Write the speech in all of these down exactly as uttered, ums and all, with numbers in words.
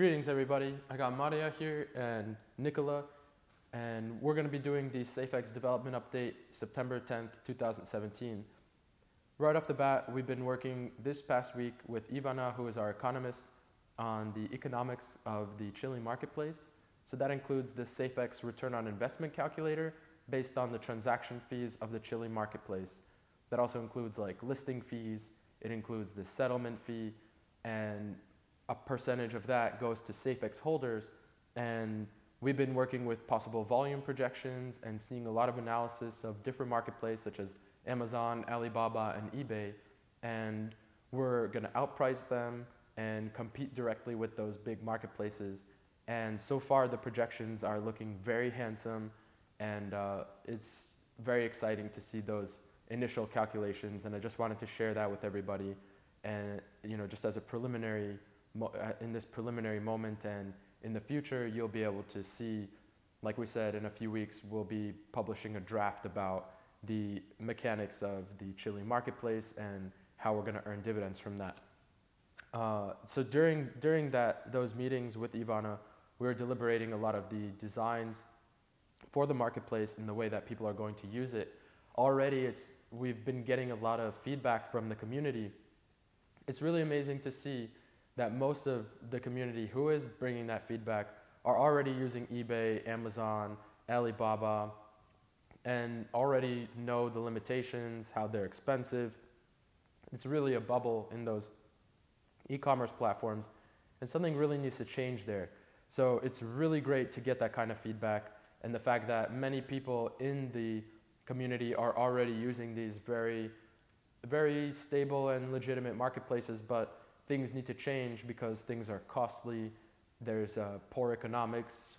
Greetings, everybody. I got Maria here and Nikola, and we're going to be doing the Safex development update September tenth, two thousand seventeen. Right off the bat, we've been working this past week with Ivana, who is our economist, on the economics of the Chile marketplace. So that includes the Safex return on investment calculator based on the transaction fees of the Chile marketplace. That also includes like listing fees, it includes the settlement fee, and a percentage of that goes to Safex holders. And we've been working with possible volume projections and seeing a lot of analysis of different marketplaces such as Amazon, Alibaba, and eBay. And we're going to outprice them and compete directly with those big marketplaces. And so far, the projections are looking very handsome. And uh, it's very exciting to see those initial calculations. And I just wanted to share that with everybody. And, you know, just as a preliminary, in this preliminary moment, and in the future, you'll be able to see, like we said, in a few weeks, we'll be publishing a draft about the mechanics of the Chile marketplace and how we're going to earn dividends from that. Uh, so during, during that, those meetings with Ivana, we were deliberating a lot of the designs for the marketplace and the way that people are going to use it. Already, it's, we've been getting a lot of feedback from the community. It's really amazing to see that most of the community who is bringing that feedback are already using eBay, Amazon, Alibaba, and already know the limitations, how they're expensive. It's really a bubble in those e-commerce platforms, and something really needs to change there. So it's really great to get that kind of feedback, and the fact that many people in the community are already using these very, very stable and legitimate marketplaces, but things need to change because things are costly. There's uh, poor economics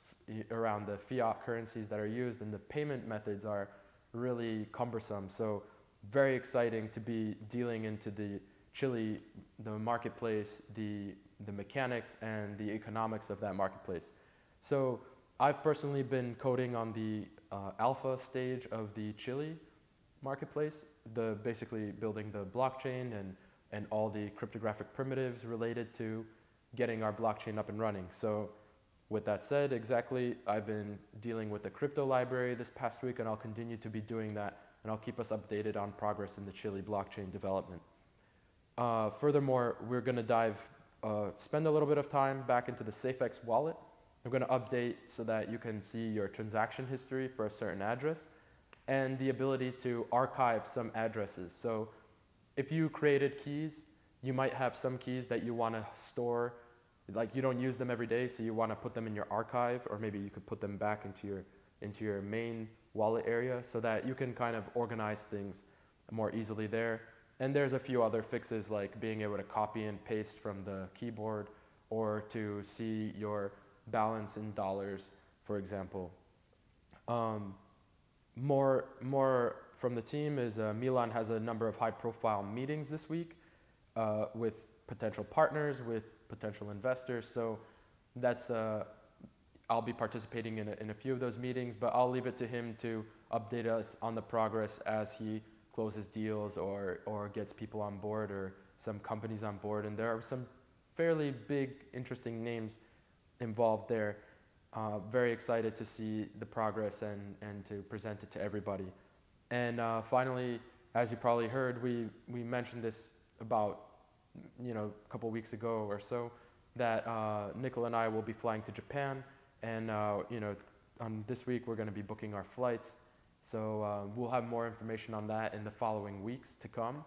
around the fiat currencies that are used, and the payment methods are really cumbersome. So very exciting to be dealing into the Chile, the marketplace, the, the mechanics, and the economics of that marketplace. So I've personally been coding on the uh, alpha stage of the Chile marketplace, the basically building the blockchain and, and all the cryptographic primitives related to getting our blockchain up and running. So with that said, exactly, I've been dealing with the crypto library this past week, and I'll continue to be doing that, and I'll keep us updated on progress in the Chile blockchain development. Uh, furthermore, we're going to dive, uh, spend a little bit of time back into the Safex wallet. I'm going to update so that you can see your transaction history for a certain address and the ability to archive some addresses. So if you created keys, you might have some keys that you want to store, like you don't use them every day, so you want to put them in your archive, or maybe you could put them back into your, into your main wallet area so that you can kind of organize things more easily there. And there's a few other fixes, like being able to copy and paste from the keyboard, or to see your balance in dollars, for example. Um, more, more from the team is uh, Milan has a number of high-profile meetings this week uh, with potential partners, with potential investors. So that's, uh, I'll be participating in a, in a few of those meetings, but I'll leave it to him to update us on the progress as he closes deals or, or gets people on board, or some companies on board. And there are some fairly big, interesting names involved there. Uh, very excited to see the progress and, and to present it to everybody. And uh, finally, as you probably heard, we, we mentioned this about, you know, a couple weeks ago or so, that uh, Nicola and I will be flying to Japan. And, uh, you know, on this week, we're going to be booking our flights. So uh, we'll have more information on that in the following weeks to come.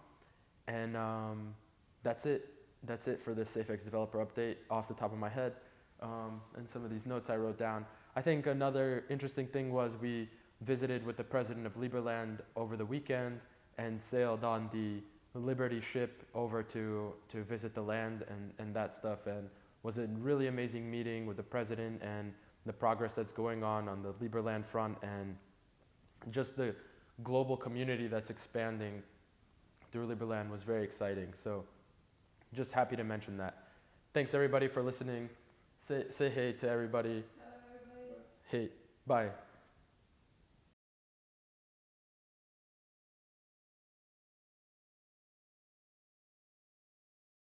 And um, that's it. That's it for this Safex developer update off the top of my head, um, and some of these notes I wrote down. I think another interesting thing was we visited with the president of Liberland over the weekend and sailed on the Liberty ship over to, to visit the land and, and that stuff. And was a really amazing meeting with the president and the progress that's going on on the Liberland front, and just the global community that's expanding through Liberland was very exciting. So just happy to mention that. Thanks, everybody, for listening. Say, say hey to everybody. Hello, everybody. Hey, bye.